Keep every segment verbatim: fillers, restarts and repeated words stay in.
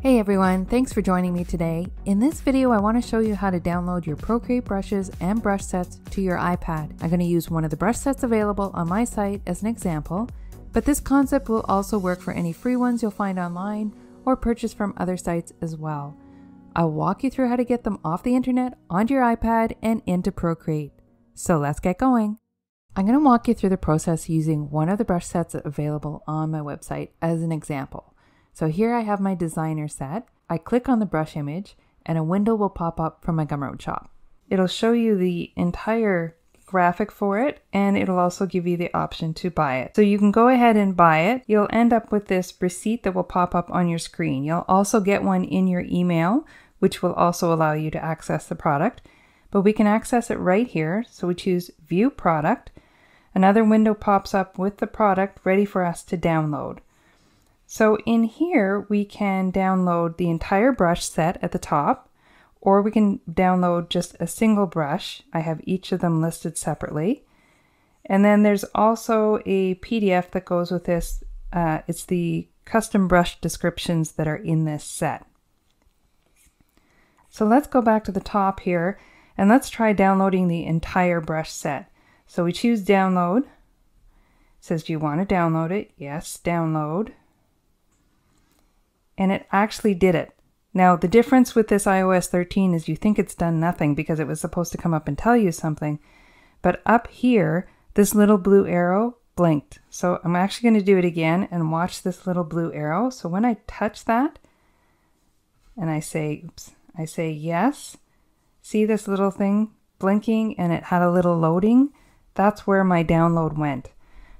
Hey everyone, thanks for joining me today. In this video, I want to show you how to download your Procreate brushes and brush sets to your iPad. I'm going to use one of the brush sets available on my site as an example, but this concept will also work for any free ones you'll find online or purchase from other sites as well. I'll walk you through how to get them off the internet, onto your iPad, and into Procreate. So let's get going. I'm going to walk you through the process using one of the brush sets available on my website as an example. So here I have my designer set. I click on the brush image and a window will pop up from my Gumroad shop. It'll show you the entire graphic for it, and it'll also give you the option to buy it. So you can go ahead and buy it. You'll end up with this receipt that will pop up on your screen. You'll also get one in your email, which will also allow you to access the product, but we can access it right here. So we choose View Product. Another window pops up with the product ready for us to download. So in here, we can download the entire brush set at the top, or we can download just a single brush. I have each of them listed separately. And then there's also a P D F that goes with this. Uh, it's the custom brush descriptions that are in this set. So let's go back to the top here and let's try downloading the entire brush set. So we choose download. It says, do you want to download it? Yes, download. And it actually did it. Now the difference with this i O S thirteen is you think it's done nothing because it was supposed to come up and tell you something, but up here, this little blue arrow blinked. So I'm actually gonna do it again and watch this little blue arrow. So when I touch that and I say, oops, I say yes, see this little thing blinking and it had a little loading? That's where my download went.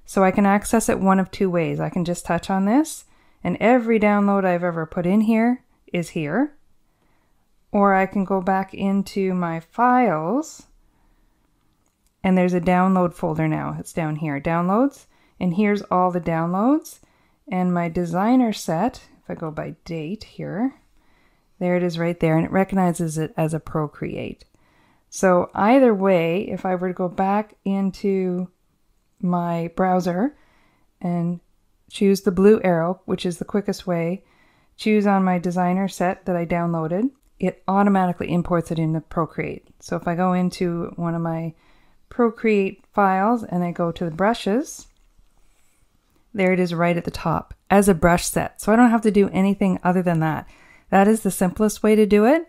So I can access it one of two ways. I can just touch on this and every download I've ever put in here is here. Or I can go back into my files and there's a download folder now. It's down here, downloads. And here's all the downloads. And my designer set, if I go by date here, there it is right there. And it recognizes it as a Procreate. So either way, if I were to go back into my browser and choose the blue arrow, which is the quickest way, choose on my designer set that I downloaded, it automatically imports it into Procreate. So if I go into one of my Procreate files and I go to the brushes, there it is right at the top as a brush set. So I don't have to do anything other than that. That is the simplest way to do it.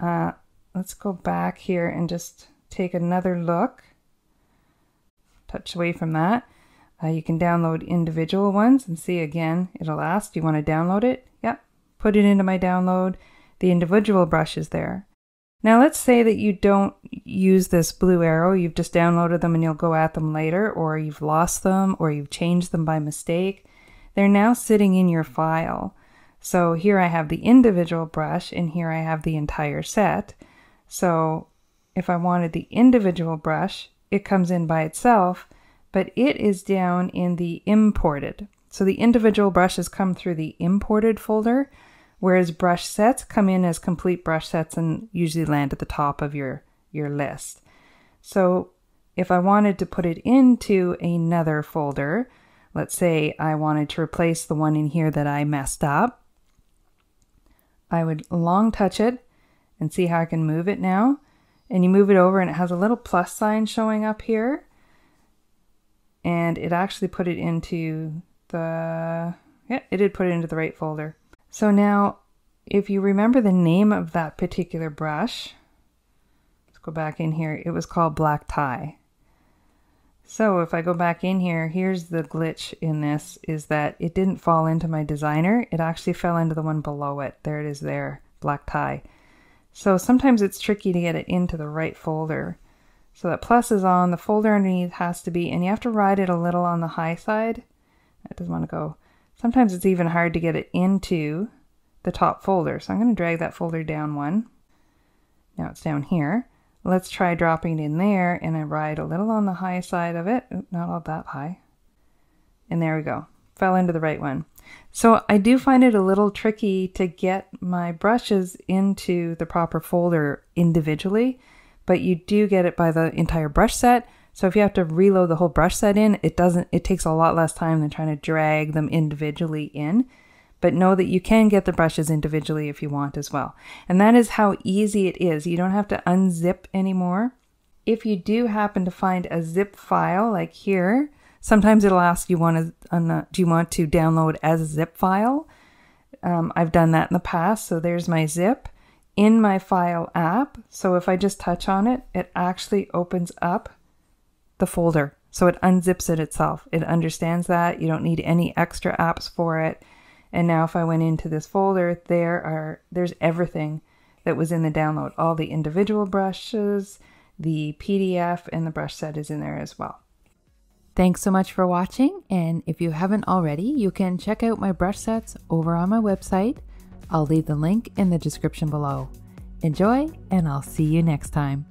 Uh, let's go back here and just take another look. Touch away from that. Uh, you can download individual ones and see again, it'll ask, do you want to download it? Yep, put it into my download. The individual brush is there. Now let's say that you don't use this blue arrow, you've just downloaded them and you'll go at them later, or you've lost them, or you've changed them by mistake. They're now sitting in your file. So here I have the individual brush and here I have the entire set. So if I wanted the individual brush, it comes in by itself, but it is down in the imported. So the individual brushes come through the imported folder, whereas brush sets come in as complete brush sets and usually land at the top of your, your list. So if I wanted to put it into another folder, let's say I wanted to replace the one in here that I messed up, I would long touch it and see how I can move it now. And you move it over and it has a little plus sign showing up here. And it actually put it into the, yeah, it did put it into the right folder. So now, if you remember the name of that particular brush, let's go back in here, it was called Black Tie. So if I go back in here, here's the glitch in this, is that it didn't fall into my designer, it actually fell into the one below it. There it is there, Black Tie. So sometimes it's tricky to get it into the right folder. So that plus is on, the folder underneath has to be, and you have to ride it a little on the high side. That doesn't want to go. Sometimes it's even hard to get it into the top folder. So I'm going to drag that folder down one. Now it's down here. Let's try dropping it in there, and I ride a little on the high side of it. Oop, not all that high. And there we go. Fell into the right one. So I do find it a little tricky to get my brushes into the proper folder individually, but you do get it by the entire brush set. So if you have to reload the whole brush set in, it doesn't, it takes a lot less time than trying to drag them individually in. but know that you can get the brushes individually if you want as well. And that is how easy it is. You don't have to unzip anymore. If you do happen to find a zip file like here, sometimes it'll ask you want to, do you want to download as a zip file? Um, I've done that in the past. So there's my zip in my file app. So if I just touch on it, it actually opens up the folder. So it unzips it itself. It understands that. You don't need any extra apps for it. And now if I went into this folder, there are there's everything that was in the download. All the individual brushes, the P D F, and the brush set is in there as well. Thanks so much for watching. And if you haven't already, you can check out my brush sets over on my website. I'll leave the link in the description below. Enjoy, and I'll see you next time.